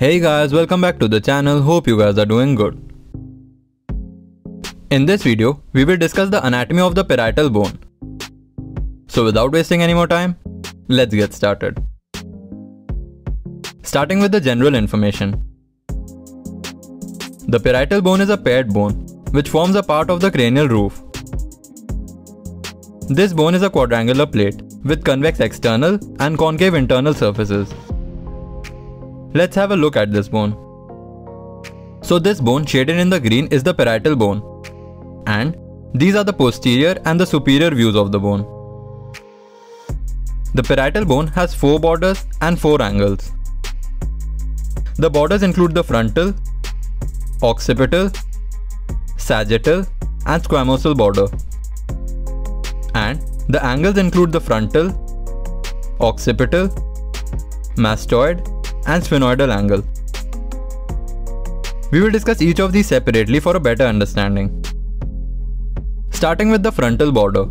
Hey guys, welcome back to the channel. Hope you guys are doing good. In this video, we will discuss the anatomy of the parietal bone. So without wasting any more time, let's get started. Starting with the general information. The parietal bone is a paired bone, which forms a part of the cranial roof. This bone is a quadrangular plate with convex external and concave internal surfaces. Let's have a look at this bone. So this bone shaded in the green is the parietal bone, and these are the posterior and the superior views of the bone. The parietal bone has 4 borders and 4 angles. The borders include the frontal, occipital, sagittal and squamosal border, and the angles include the frontal, occipital, mastoid and sphenoidal angle. We will discuss each of these separately for a better understanding. Starting with the frontal border.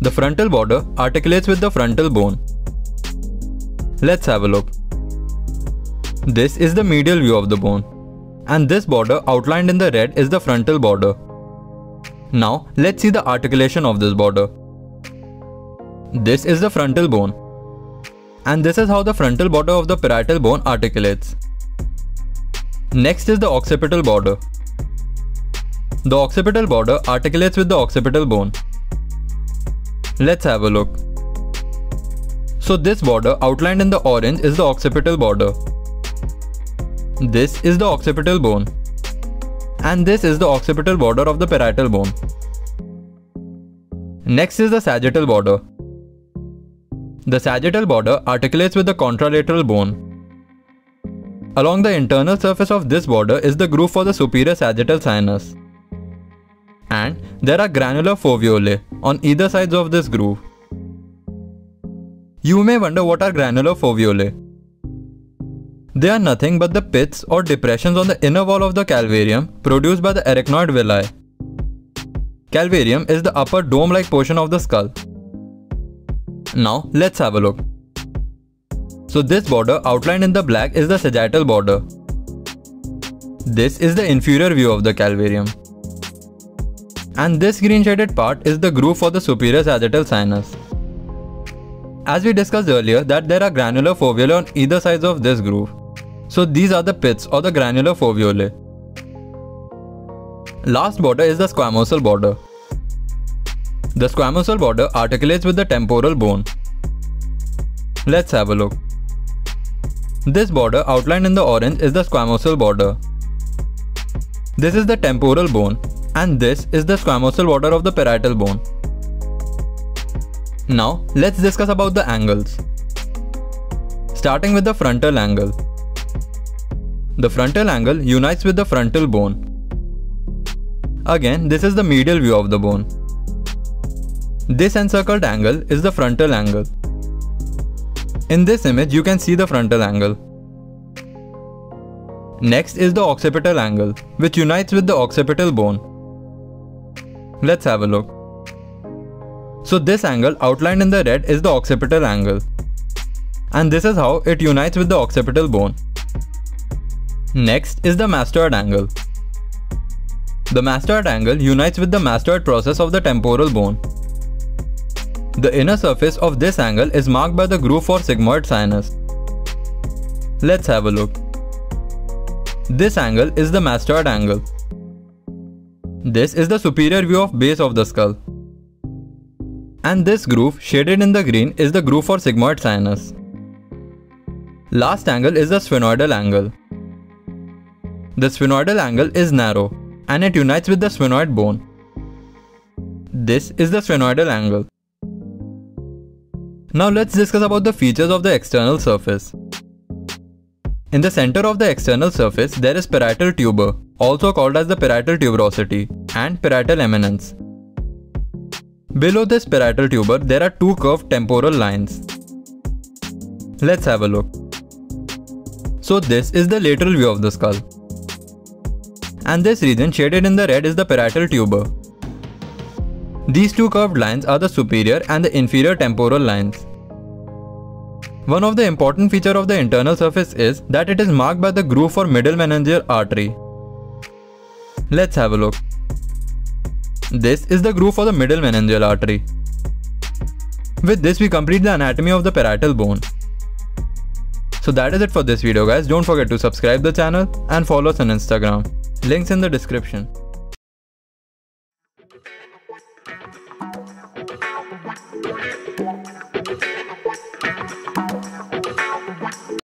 The frontal border articulates with the frontal bone. Let's have a look. This is the medial view of the bone, and this border outlined in the red is the frontal border. Now let's see the articulation of this border. This is the frontal bone, and this is how the frontal border of the parietal bone articulates. Next is the occipital border. The occipital border articulates with the occipital bone. Let's have a look. So this border outlined in the orange is the occipital border. This is the occipital bone, and this is the occipital border of the parietal bone. Next is the sagittal border. The sagittal border articulates with the contralateral bone. Along the internal surface of this border is the groove for the superior sagittal sinus, and there are granular foveolae on either sides of this groove. You may wonder what are granular foveolae. They are nothing but the pits or depressions on the inner wall of the calvarium produced by the arachnoid villi. Calvarium is the upper dome-like portion of the skull. Now let's have a look. So this border outlined in the black is the sagittal border. This is the inferior view of the calvarium. And this green shaded part is the groove for the superior sagittal sinus. As we discussed earlier, that there are granular foveolae on either sides of this groove. So these are the pits or the granular foveolae. Last border is the squamosal border. The squamosal border articulates with the temporal bone. Let's have a look. This border outlined in the orange is the squamosal border. This is the temporal bone, and this is the squamosal border of the parietal bone. Now let's discuss about the angles. Starting with the frontal angle. The frontal angle unites with the frontal bone. Again, this is the medial view of the bone. This encircled angle is the frontal angle. In this image, you can see the frontal angle. Next is the occipital angle, which unites with the occipital bone. Let's have a look. So this angle outlined in the red is the occipital angle, and this is how it unites with the occipital bone. Next is the mastoid angle. The mastoid angle unites with the mastoid process of the temporal bone. The inner surface of this angle is marked by the groove for sigmoid sinus. Let's have a look. This angle is the mastoid angle. This is the superior view of base of the skull. And this groove shaded in the green is the groove for sigmoid sinus. Last angle is the sphenoidal angle. The sphenoidal angle is narrow, and it unites with the sphenoid bone. This is the sphenoidal angle. Now let's discuss about the features of the external surface. In the center of the external surface, there is parietal tuber, also called as the parietal tuberosity and parietal eminence. Below this parietal tuber, there are 2 curved temporal lines. Let's have a look. So this is the lateral view of the skull. And this region shaded in the red is the parietal tuber. These 2 curved lines are the superior and the inferior temporal lines. One of the important features of the internal surface is that it is marked by the groove for middle meningeal artery. Let's have a look. This is the groove for the middle meningeal artery. With this, we complete the anatomy of the parietal bone. So that is it for this video guys. Don't forget to subscribe the channel and follow us on Instagram. Links in the description.